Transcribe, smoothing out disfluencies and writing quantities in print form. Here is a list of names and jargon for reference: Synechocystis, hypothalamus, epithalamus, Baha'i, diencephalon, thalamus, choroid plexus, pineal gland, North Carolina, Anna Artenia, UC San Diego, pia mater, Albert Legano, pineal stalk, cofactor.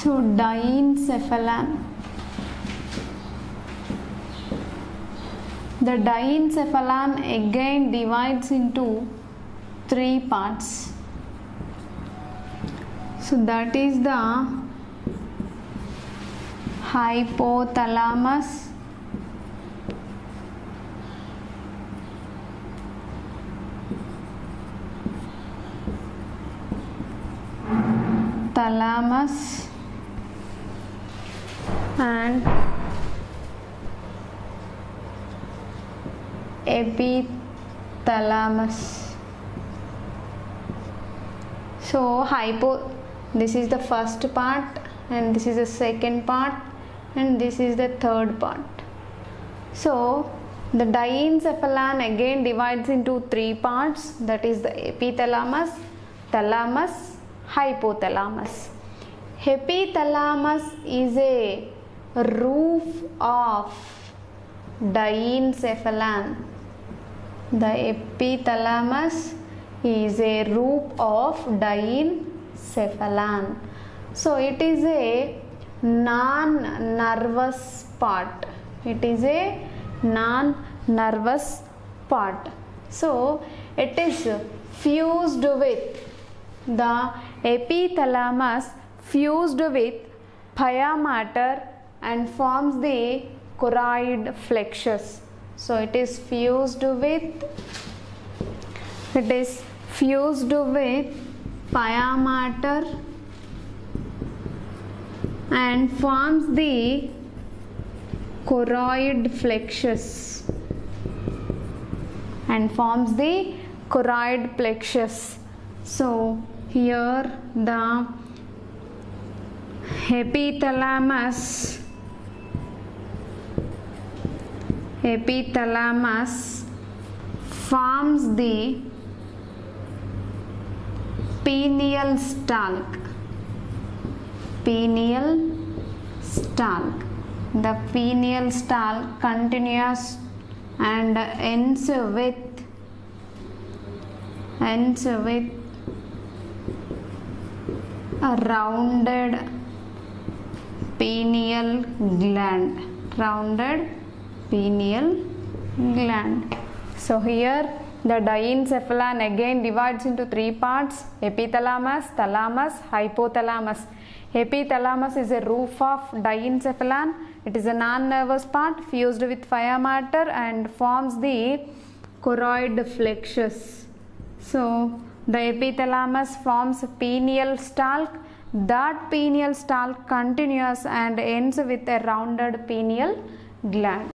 So diencephalon. The diencephalon again divides into three parts. So that is the hypothalamus, thalamus and epithalamus. So this is the first part, and this is the second part, and this is the third part. So the diencephalon again divides into three parts, that is the epithalamus, thalamus, hypothalamus. Epithalamus is a roof of diencephalon. The epithalamus is a roof of diencephalon. So it is a non-nervous part. It is a non-nervous part. So it is fused with the epithalamus, fused with pia mater, and forms the choroid plexus. So it is fused with pia mater and forms the choroid plexus So here the epithalamus forms the pineal stalk. The pineal stalk continues and ends with a rounded pineal gland. So here the diencephalon again divides into three parts: epithalamus, thalamus, hypothalamus. Epithalamus is a roof of diencephalon. It is a non-nervous part, fused with pia mater, and forms the choroid plexus. So the epithalamus forms pineal stalk. That pineal stalk continues and ends with a rounded pineal gland.